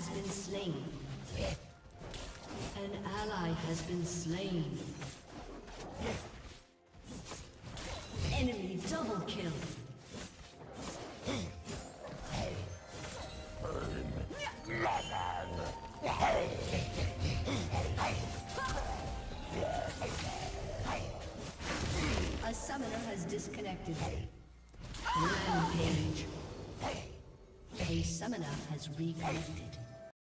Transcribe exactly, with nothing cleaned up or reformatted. has been slain. An ally has been slain. Enemy double kill. A summoner has disconnected. Rampage. A summoner has reconnected.